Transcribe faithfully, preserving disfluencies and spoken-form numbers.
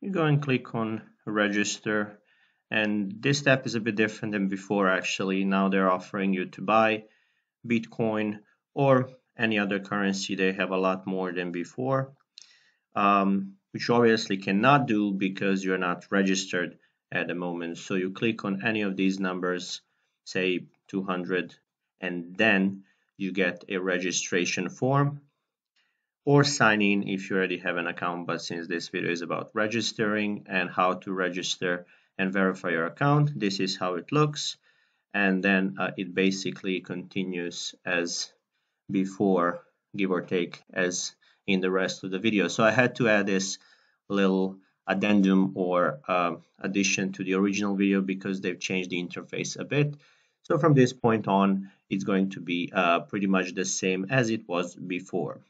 you go and click on register. And this step is a bit different than before, actually. Now they're offering you to buy Bitcoin or any other currency. They have a lot more than before, um, which obviously cannot do because you're not registered at the moment. So you click on any of these numbers, say two hundred, and then you get a registration form, or sign in if you already have an account. But since this video is about registering and how to register and verify your account, this is how it looks. And then uh, it basically continues as before, give or take, as in the rest of the video. So I had to add this little addendum or uh, addition to the original video because they've changed the interface a bit. So from this point on, it's going to be uh, pretty much the same as it was before.